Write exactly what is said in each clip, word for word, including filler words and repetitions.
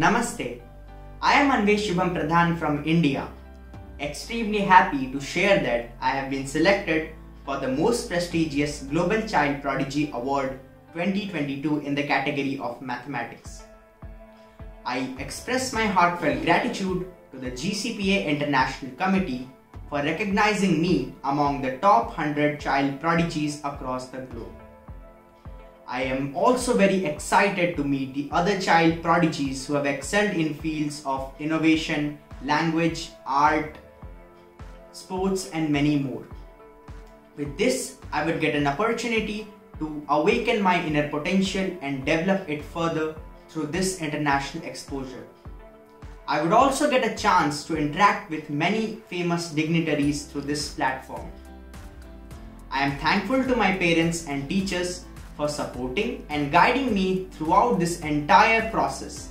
Namaste, I am Anvesh Subham Pradhan from India. Extremely happy to share that I have been selected for the most prestigious Global Child Prodigy Award twenty twenty-two in the category of Mathematics. I express my heartfelt gratitude to the G C P A International Committee for recognizing me among the top one hundred child prodigies across the globe. I am also very excited to meet the other child prodigies who have excelled in fields of innovation, language, art, sports, and many more. With this, I would get an opportunity to awaken my inner potential and develop it further through this international exposure. I would also get a chance to interact with many famous dignitaries through this platform. I am thankful to my parents and teachers for supporting and guiding me throughout this entire process.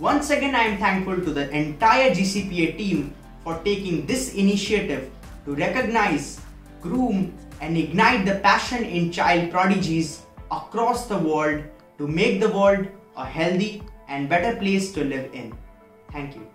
Once again, I am thankful to the entire G C P A team for taking this initiative to recognize, groom, and ignite the passion in child prodigies across the world to make the world a healthy and better place to live in. Thank you.